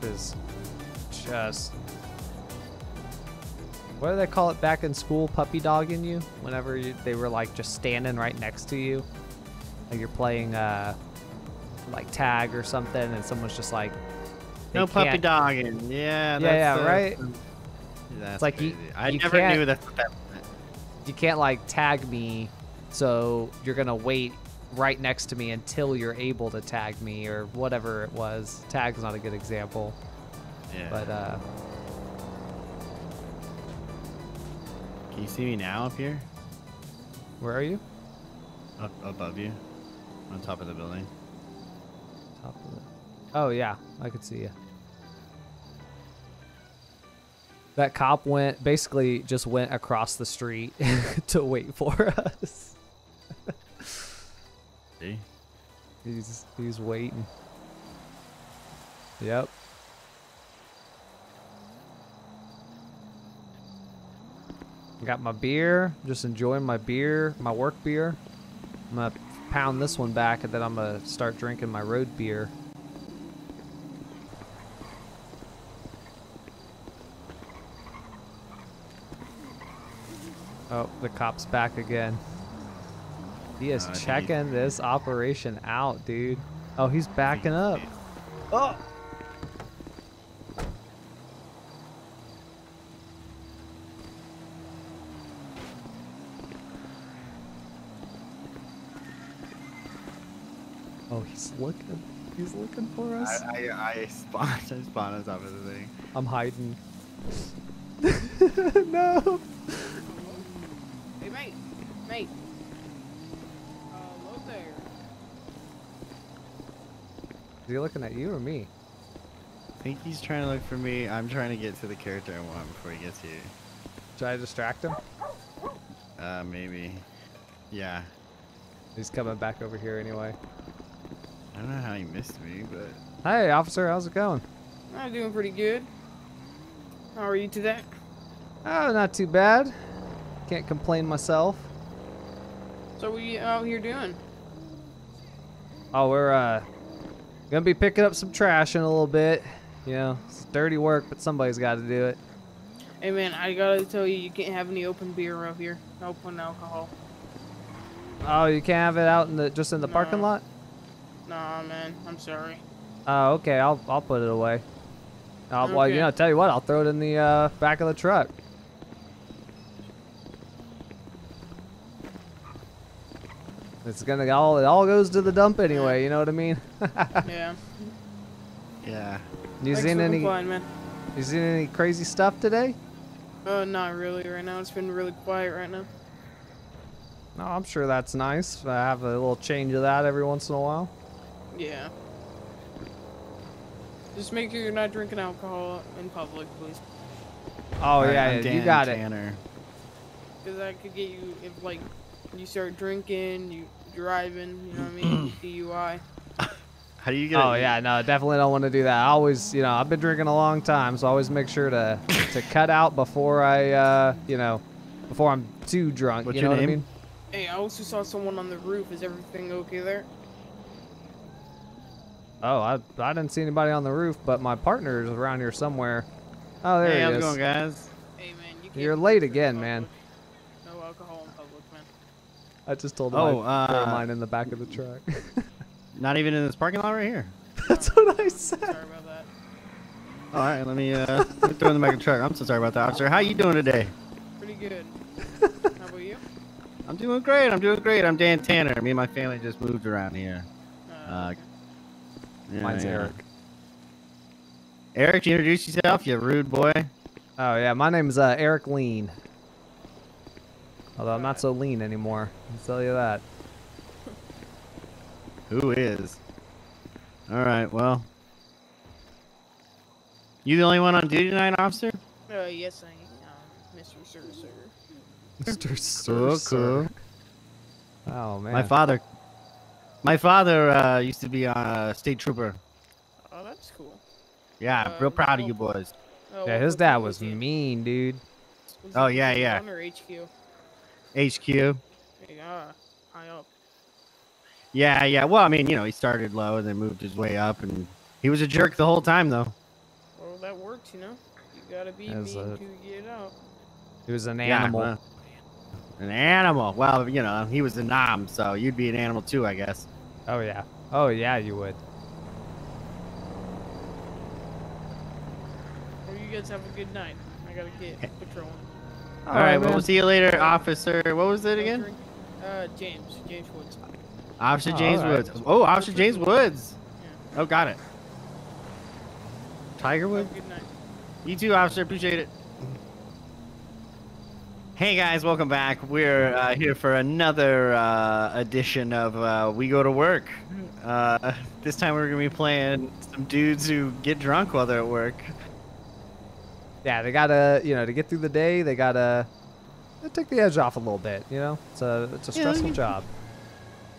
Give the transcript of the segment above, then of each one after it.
top is just... What do they call it back in school? Puppy dogging you? Whenever they were like just standing right next to you. Like you're playing like tag or something and someone's just like... No puppy dogging. Yeah, that's... Yeah, right? That's like crazy. I never knew that's what that meant. You can't like tag me, so you're going to wait right next to me until you're able to tag me or whatever it was. Tag's not a good example. Yeah. But... Can you see me now up here? Where are you? Up above you, on top of the building. Top of the... Oh yeah, I could see you. That cop basically just went across the street to wait for us. See? He's waiting. Yep. Got my beer, just enjoying my beer, my work beer. I'm gonna pound this one back and then I'm gonna start drinking my road beer. Oh, the cop's back again. He is checking this operation out, dude. Oh, he's backing up. Oh! Oh, he's looking for us. I spawned us off of the thing. I'm hiding. No. Hey, mate. Mate. Hello there. Is he looking at you or me? I think he's trying to look for me. I'm trying to get to the character I want before he gets here. Should I distract him? Maybe. Yeah. He's coming back over here anyway. I don't know how he missed me, but... Hey, officer, how's it going? I'm doing pretty good. How are you today? Oh, not too bad. Can't complain myself. So what are you out here doing? Oh, we're gonna be picking up some trash in a little bit. You know, it's dirty work, but somebody's got to do it. Hey, man, I gotta tell you, you can't have any open beer out here. Open alcohol. Oh, you can't have it out in the just in the parking lot? Nah, man, I'm sorry. Oh, okay, I'll put it away. Okay. Well, you know, tell you what, I'll throw it in the back of the truck. It's gonna it all goes to the dump anyway. Yeah. You know what I mean? Yeah. Yeah. You seen any crazy stuff today? Not really right now. It's been really quiet right now. No, I'm sure that's nice. I have a little change of that every once in a while. Yeah. Just make sure you're not drinking alcohol in public, please. Oh, yeah, Dan, you got Tanner. It. Because that could get you, if, like, you start drinking, you driving, you know what I mean? DUI. How do you get no, definitely don't want to do that. I always, you know, I've been drinking a long time, so I always make sure to cut out before I, you know, before I'm too drunk. What's you know your name? What I mean? Hey, I also saw someone on the roof. Is everything okay there? Oh, I didn't see anybody on the roof, but my partner is around here somewhere. Oh, there he is. Hey, how's it going, guys? Hey, man. You're late again, man. No alcohol in public, man. I just told him I put mine in the back of the truck. Not even in this parking lot right here. That's what I said. Sorry about that. All right, let me throw in the back of the truck. I'm so sorry about that, officer. How you doing today? Pretty good. How about you? I'm doing great. I'm doing great. I'm Dan Tanner. Me and my family just moved around here. Yeah, mine's Eric. Eric, you introduce yourself, you rude boy. Oh, yeah. My name's Eric Lean. Although I'm not so lean anymore. I'll tell you that. Who is? All right. Well, you the only one on duty tonight, officer? Yes, I am. Mr. Servicer. Mr. Cool. Oh man. My father used to be a state trooper. Oh, that's cool. Yeah, real proud of you boys. Oh, yeah, his dad was mean, dude. Was oh yeah, yeah. Or HQ. HQ. Yeah, high up. Yeah, yeah. Well, I mean, you know, he started low and then moved his way up, and he was a jerk the whole time, though. that works, you know? You gotta be mean to get out. He was an animal. Well, an animal. Well, you know, he was a nom, so you'd be an animal too, I guess. Oh, yeah. Oh, yeah, you would. Well, you guys have a good night. I gotta get patrolling. All right, well, we'll see you later, officer. What was it again? James Woods. Officer James Woods. Oh, Officer James Woods. Yeah. Oh, got it. Tiger Woods? Good night. You too, officer. Appreciate it. Hey guys, welcome back. We're here for another edition of We Go to Work. This time we're gonna be playing some dudes who get drunk while they're at work. Yeah, they gotta, you know, to get through the day, they gotta take the edge off a little bit, you know? It's a stressful job.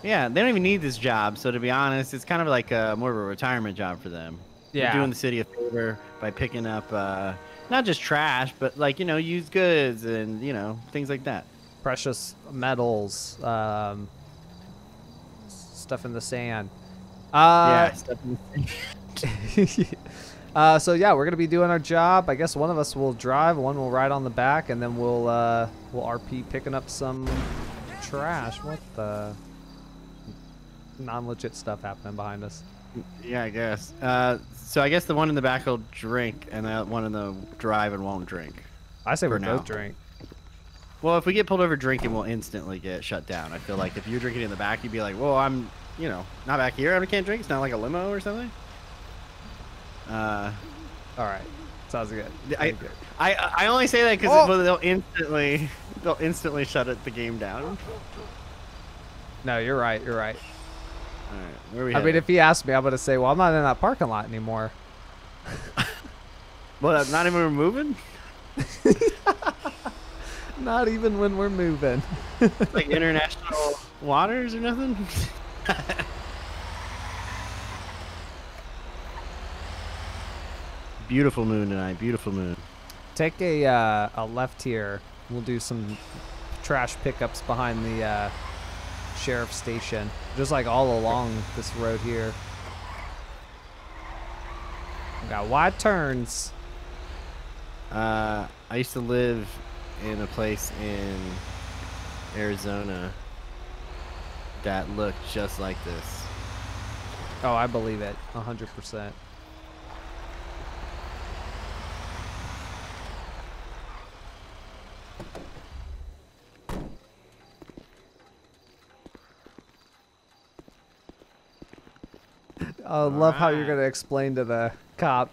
Yeah, they don't even need this job, so to be honest, it's kind of like a, more of a retirement job for them. Yeah. They're doing the city a favor by picking up not just trash, but like, you know, used goods and, you know, things like that. Precious metals, stuff in the sand. Yeah, stuff in the sand. So yeah, we're gonna be doing our job. I guess one of us will drive, one will ride on the back, and then we'll RP picking up some trash. What the non-legit stuff happening behind us? Yeah, I guess. So I guess the one in the back will drink, and the one in the drive and won't drink. I say we both drink. Well, if we get pulled over drinking, we'll instantly get shut down. I feel like if you're drinking in the back, you'd be like, "Well, I'm, you know, not back here. I can't drink. It's not like a limo or something." All right, sounds good. I only say that because they'll instantly shut the game down. No, you're right. You're right. All right, where are we headed? Mean, if he asked me, I'm going to say, well, I'm not in that parking lot anymore. What, not even when we're moving? Not even when we're moving. Like international waters or nothing? Beautiful moon tonight, beautiful moon. Take a left here. We'll do some trash pickups behind the... sheriff's station, just like all along this road here. We got wide turns. I used to live in a place in Arizona that looked just like this. Oh, I believe it 100%. I love how you're going to explain to the cop,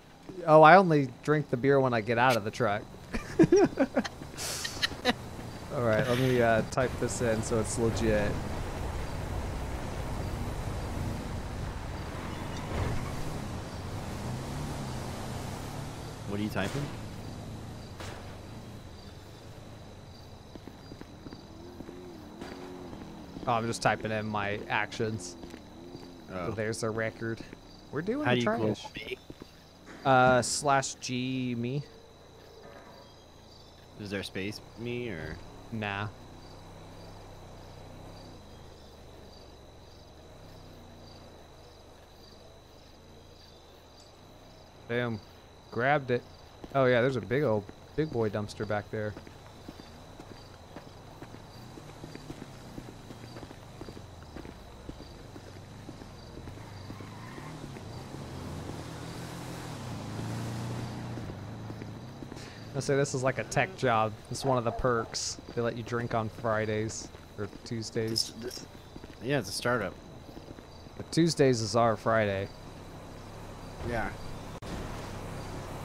oh, I only drink the beer when I get out of the truck. All right, let me type this in so it's legit. What are you typing? Oh, I'm just typing in my actions. Oh. So there's a record. We're doing the trash. /G me. Is there space me or? Nah. Boom. Grabbed it. Oh yeah, there's a big boy dumpster back there. I say this is like a tech job. It's one of the perks. They let you drink on Fridays or Tuesdays. Yeah, it's a startup. But Tuesdays is our Friday. Yeah.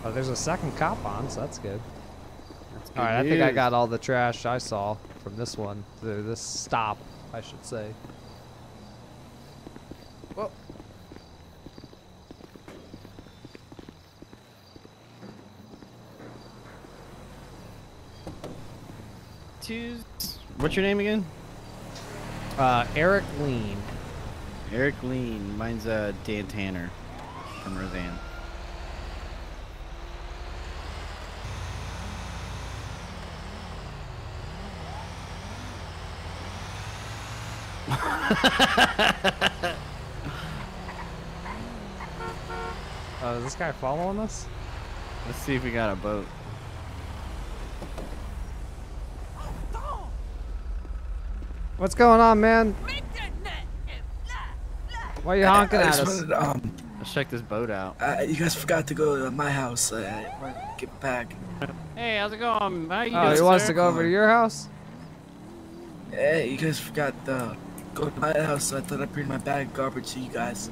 Oh, there's a second cop on, so that's good. All right, I think I got all the trash I saw from this one. This stop, I should say. Whoa. What's your name again? Eric Lean. Eric Lean. Mine's Dan Tanner from Roseanne. Is this guy following us? Let's see if we got a boat. What's going on, man? Why are you honking at us? Let's check this boat out. You guys forgot to go to my house. I want to get back. Hey, how's it going? How you doing, sir? He wants to go over to your house? Hey, you guys forgot to go to my house, so I thought I'd bring my bag of garbage to you guys.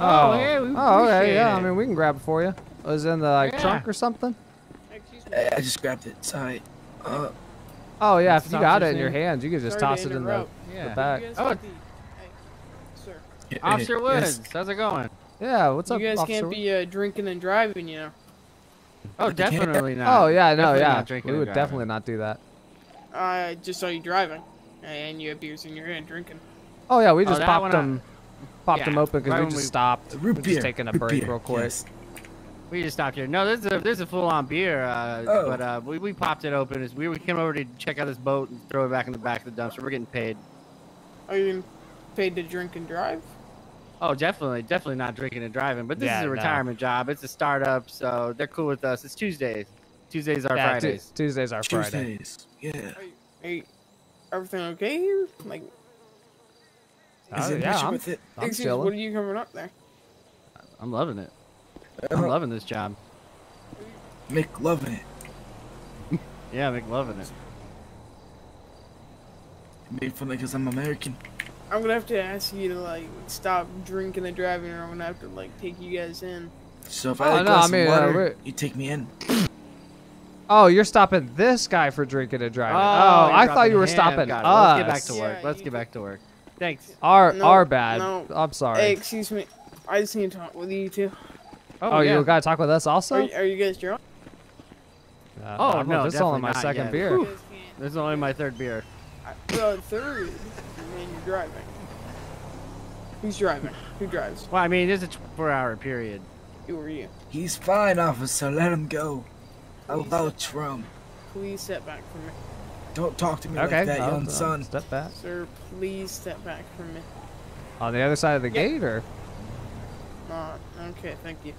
Oh, yeah, we okay, yeah. I mean, we can grab it for you. It was in the trunk or something? Hey, I just grabbed it. Sorry. Oh, yeah, if you got it in your hands, you can just toss it in the bag. Oh, Officer Woods, how's it going? Yeah, what's up, Officer? You guys can't be drinking and driving, you know. Oh, definitely not. Oh, yeah, no, yeah. We would definitely not do that. I just saw you driving, and you had beers in your hand drinking. Oh, yeah, we just popped them open because we just stopped. We're just taking a break real quick. We just stopped here. No, this is a full-on beer, but we popped it open. It's weird. We came over to check out this boat and throw it back in the back of the dumpster. We're getting paid. Are you paid to drink and drive? Oh, definitely not drinking and driving. But this is a retirement job. It's a startup, so they're cool with us. It's Tuesdays. Tuesdays are Fridays. Tuesdays are Fridays. Yeah. Are you everything okay here? Like, I'm chilling. What are you covering up there? I'm loving it. I'm loving this job. McLovin' it. Yeah, McLovin' it. You made fun of me because I'm American. I'm gonna have to ask you to like stop drinking and driving, or I'm gonna have to like take you guys in. So if I glass of water, you take me in. Oh, you're stopping this guy for drinking and driving. Oh, I thought you were stopping us. Let's get back to work. Yeah, let's get back to work. Thanks. Our bad. No. I'm sorry. Hey, excuse me. I just need to talk with you two. Oh, you gotta talk with us also? Are you guys drunk? Oh, no, this is only my second beer. This is only my third beer. Well, third? I mean, you're driving. Who's driving? Who drives? Well, I mean, it's a 24-hour period. Who are you? He's fine, officer. Let him go. I vouch for him. Please step back from me. Don't talk to me like that, young son. Step back. Sir, please step back from me. On the other side of the gate, or? Okay, thank you.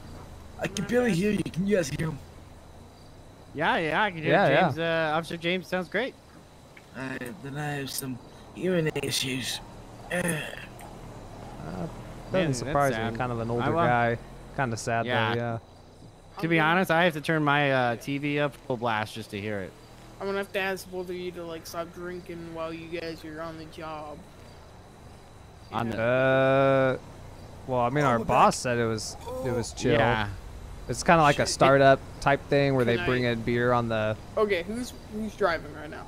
I can barely hear you. Can you guys hear him? Yeah, I can hear James. Yeah. Officer James sounds great. Alright, then I have some hearing issues. Doesn't surprise me. Kind of an older guy. Kind of sad, though, yeah. To be honest, I have to turn my TV up full blast just to hear it. I'm gonna have to ask both of you to like stop drinking while you guys are on the job. On the... Well, I mean, our boss said it was chill. Yeah. It's kind of like a startup type thing where they bring in beer on the... Okay, who's driving right now?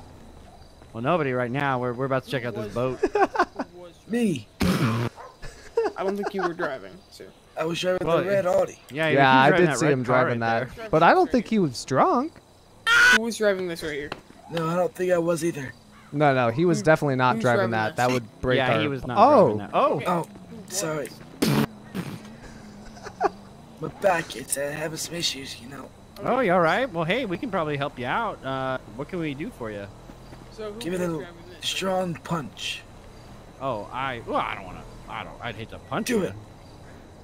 Well, nobody right now. We're about to check out this boat. Me. I don't think you were driving, sir. I was driving the red Audi. Yeah, I did see him driving that. But I don't think he was drunk. Who was driving this right here? No, I don't think I was either. No, he was definitely not driving that. That would break our... Yeah, he was not driving that. Oh, sorry. My back, it's having some issues, you know. Oh, you all right? Well, hey, we can probably help you out. What can we do for you? So give it a strong punch. Oh, I don't want to. I'd hate to punch you. Do it.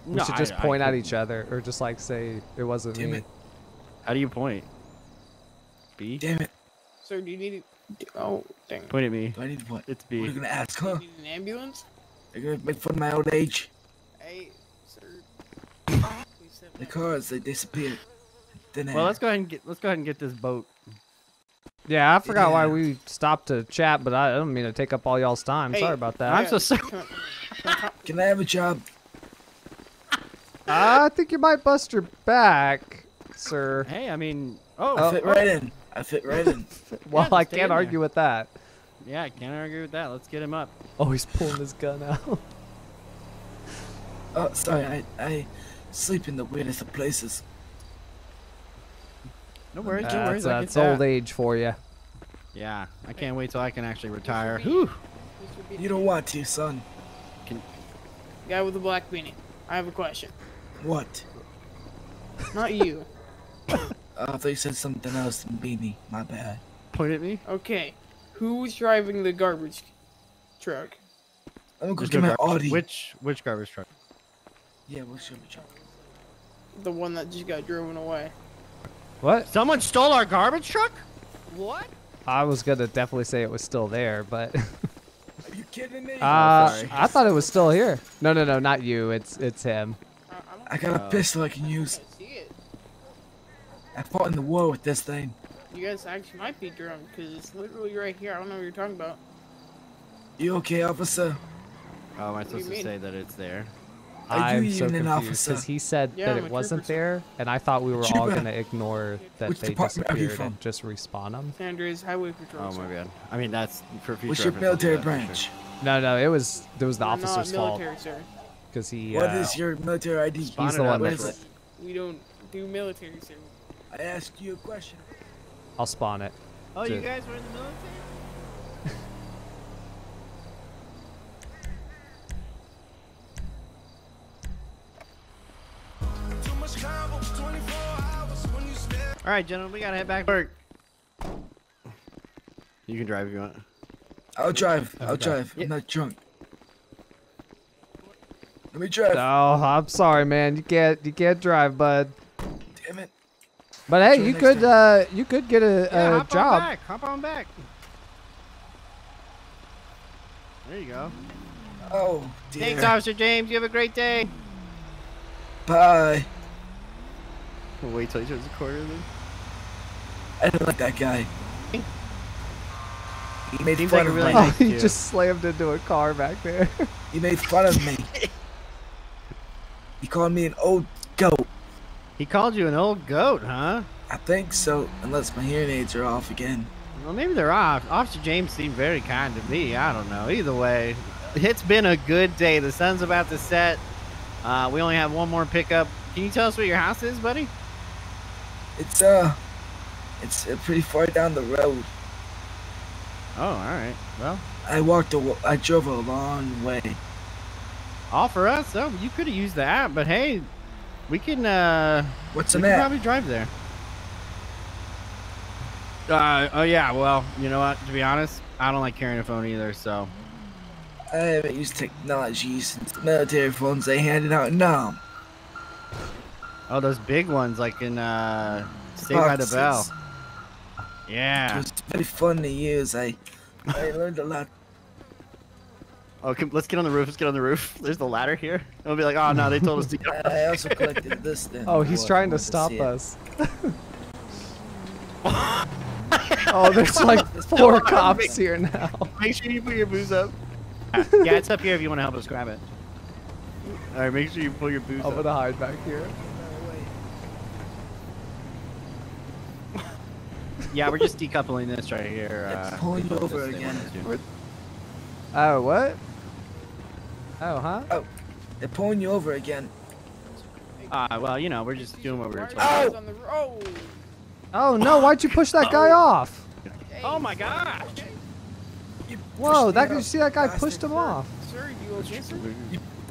We should just point at each other, or just like say it wasn't me. Damn it! How do you point? B. Damn it! Sir, do you need? Oh, dang. Point at me. Do I need to point? It's B. What are you gonna ask, huh? Do you need an ambulance? They're gonna make fun of my old age. Hey, sir. The cars, they disappeared. Well, let's go ahead and get this boat. Yeah, I forgot why we stopped to chat, but I don't mean to take up all y'all's time. Hey, sorry about that. I'm so sorry. Can I have a job? I think you might bust your back, sir. Hey, I mean, I fit right in. I fit right in. Well, I can't argue with that. Yeah, I can't argue with that. Let's get him up. Oh, he's pulling his gun out. Oh, sorry. I sleep in the weirdest of places. No worries, no worries. That's old age for you. Yeah, I can't wait till I can actually retire. Whew. You don't want to, son. Guy with the black beanie. I have a question. What? Not you. I thought you said something else than beanie. My bad. Point at me? Okay. Who's driving the garbage truck? I'm going to get my Audi. Which garbage truck? Yeah, which garbage truck? The one that just got driven away. What? Someone stole our garbage truck? What? I was gonna definitely say it was still there, but. Are you kidding me? I thought it was still here. No, no, no, not you. It's him. I got a pistol I can use. I fought in the war with this thing. You guys actually might be drunk, because it's literally right here. I don't know what you're talking about. You okay, officer? How am I supposed to say that it's there? I'm so confused, because he said that it wasn't there, and I thought we were all going to ignore that they disappeared and just respawn them. San Andreas Highway Patrol. Oh, my God. I mean, that's for future. What's your military branch? No, no, it was the officer's fault. Because he. What is your military ID? He's the one that. We don't do military, sir. I asked you a question. I'll spawn it. Oh, you guys were in the military? All right, gentlemen, we gotta head back to work. You can drive if you want. I'll drive. I'll drive. I'm not drunk. Let me drive. Oh, I'm sorry, man. You can't drive, bud. Damn it. But hey, you could get a job. Hop on back. There you go. Oh, dear. Thanks, Officer James. You have a great day. Bye. Wait till he turns the corner then. I don't like that guy. He made fun of me. Oh, he just slammed into a car back there. He made fun of me. He called me an old goat. He called you an old goat, huh? I think so, unless my hearing aids are off again. Well, maybe they're off. Officer James seemed very kind to me. I don't know. Either way, it's been a good day. The sun's about to set. We only have one more pickup. Can you tell us where your house is, buddy? It's pretty far down the road. Oh, all right. Well, I drove a long way. All for us? Oh, you could have used the app, but hey, we can. What's the map? Probably drive there. Oh yeah. Well, you know what? To be honest, I don't like carrying a phone either. So. I haven't used technology since the military phones they handed out now. Oh, those big ones, like in Saved by the Bell. Yeah. It was very fun to use. I learned a lot. Okay, let's get on the roof. Let's get on the roof. There's the ladder here. It'll be like, oh no, they told us to get on the roof. I also collected this thing. Oh, he's trying to stop us. Oh, there's like four cops here now. Make sure you put your booze up. Yeah, it's up here if you want to help us grab it. All right, make sure you pull your boots up. I'm gonna hide back here. Yeah, we're just decoupling this right here. Pulling over again. Oh, what? Oh, huh? Oh, they're pulling you over again. Well, you know, we're just doing what we were told. Oh! Oh, no, why'd you push that guy off? Oh, my God! Whoa, you see that guy pushed him off. Sir, you okay, sir?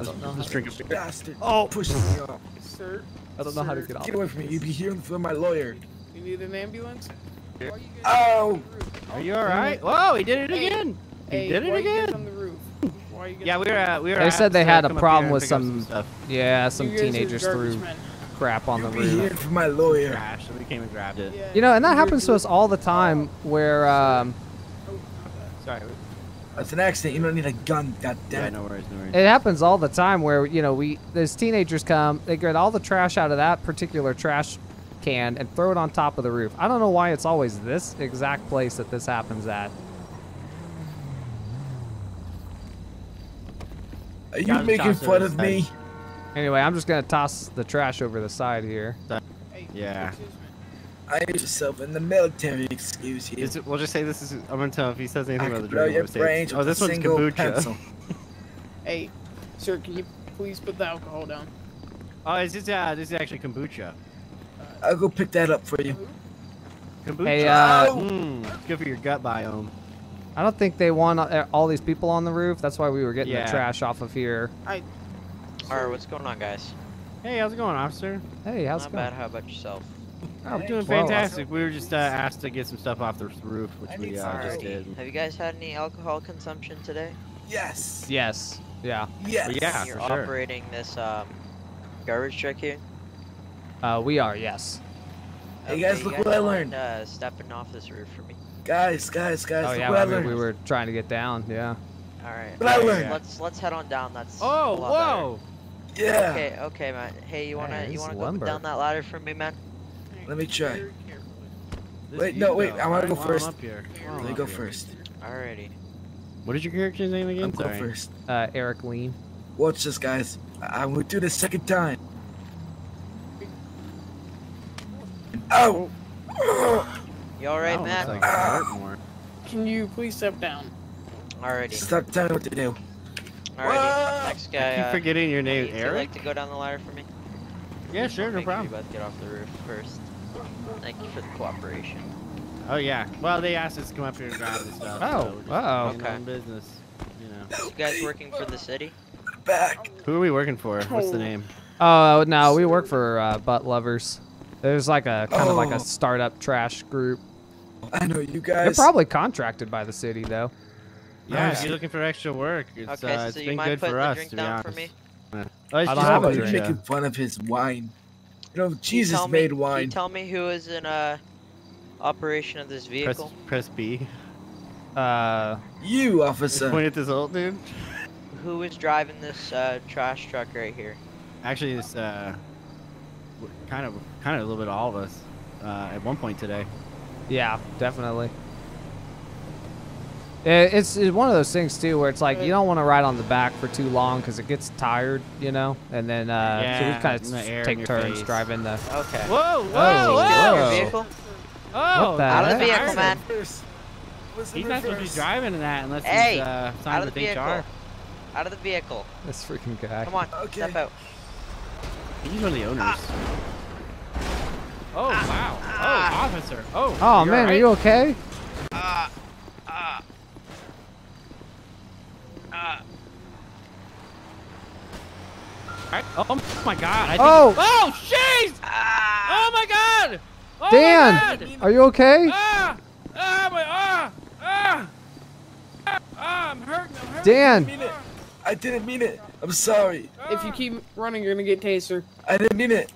I don't know how to get bastard. Oh, push me off. Sir, I don't know how to get off. Get away from me. You'd be hearing from my lawyer. You need an ambulance? Oh! Are you alright? Whoa, he did it again! He did it again! Yeah, we were. They said they had a problem with some teenagers threw crap on the roof. You'd be hearing from my lawyer. So we came and grabbed it. You know, and that happens to us all the time where, Sorry. It's an accident. You don't need a gun, goddammit. Yeah, no worries, no worries. It happens all the time where, you know, those teenagers come, they get all the trash out of that particular trash can and throw it on top of the roof. I don't know why it's always this exact place that this happens at. Are you making fun of me? Anyway, I'm just going to toss the trash over the side here. Yeah. I used yourself in the military, excuse you. We'll just say this is. I'm gonna tell if he says anything about the drug. Oh, this one's kombucha. Hey, sir, can you please put the alcohol down? Oh, this is actually kombucha. I'll go pick that up for you. Kombucha. Hey, good for your gut biome. I don't think they want all these people on the roof. That's why we were getting the trash off of here. All right, what's going on, guys? Hey, how's it going, officer? Hey, how's it going? Not bad. How about yourself? I'm doing fantastic. We were just asked to get some stuff off the roof, which we just did. Have you guys had any alcohol consumption today? Yes. Yes. Yeah. Yes. Yeah, you're operating this garbage truck here? We are, yes. Hey guys, look what I learned. Stepping off this roof for me. Guys, look what I learned. We were trying to get down, yeah. All right. But I learned. Let's head on down. That's oh, whoa. Better. Yeah. Okay, man. Hey, you wanna go down that ladder for me, man? Let me try. Wait, no, wait. I wanna go first. Let me go first. Alrighty. What is your character's name again? I'm going first. Eric Lean. Watch this, guys. I'm gonna do this second time. Ow! You alright, Matt? Like can you please step down? Alrighty. Step down. What to do? Alrighty. Next guy. I keep forgetting your name, Eric. Would you like to go down the ladder for me? Yeah, sure, no problem. Sure you both get off the roof first. Thank you for the cooperation. Oh yeah. Well, they asked us to come up here and grab this stuff. Oh. So okay. Business. You know. You guys working for the city? Back. Who are we working for? What's the name? Oh no, we work for Butt Lovers. There's like a kind of like a startup trash group. I know you guys. They're probably contracted by the city though. Yeah, if you're looking for extra work, it's, okay, so it's been good for us, to be honest. For me? Yeah. I don't have a drink. You're making fun of his wine. You know, Jesus made wine. Can you tell me who is in operation of this vehicle? Press B. You, officer. Point at this old dude. Who is driving this trash truck right here? Actually, it's kind of a little bit of all of us at one point today. Yeah, definitely. It's one of those things too where it's like you don't want to ride on the back for too long because it gets tired, you know. And then so we kind of take turns driving the. Okay. Whoa! Vehicle? Oh, out of the vehicle, man. He's not supposed to be driving in that unless he's signed with HR. Out of the vehicle. This freaking guy. Come on, step out. He's one of the owners. Oh wow! Oh, officer! Oh. Oh man, are you okay? Oh my God! Oh jeez! Oh my God! Oh, Dan, are you okay? I'm hurting. Dan, I didn't mean it. I'm sorry. If you keep running, you're gonna get taser. I didn't mean it.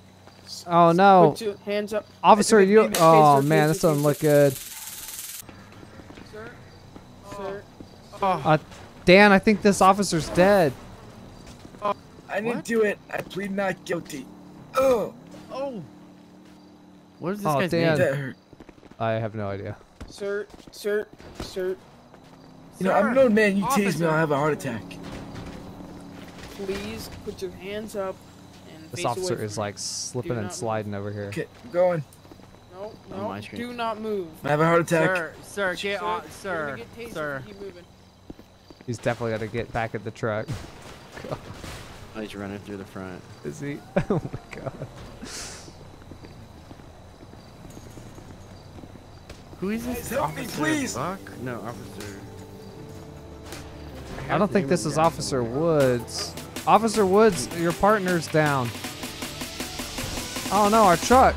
Oh no! Put your hands up, officer. You. Oh man, this doesn't look good. Sir, Dan, I think this officer's dead. I didn't do it. I plead not guilty. Oh. Oh. What is this guy's name? I have no idea. Sir. You know, I'm an old man. You tease me, I'll have a heart attack. Please put your hands up. And this officer is like slipping and sliding over here. Okay, I'm going. No, do not move. I have a heart attack. Sir, get off. Sir. Keep moving. He's definitely got to get back at the truck. God. Oh, he's running through the front. Is he? Oh my God. Who is this? Help me, please. Buck? No, officer. I don't think this is Officer Woods. Officer Woods, your partner's down. Oh no, our truck.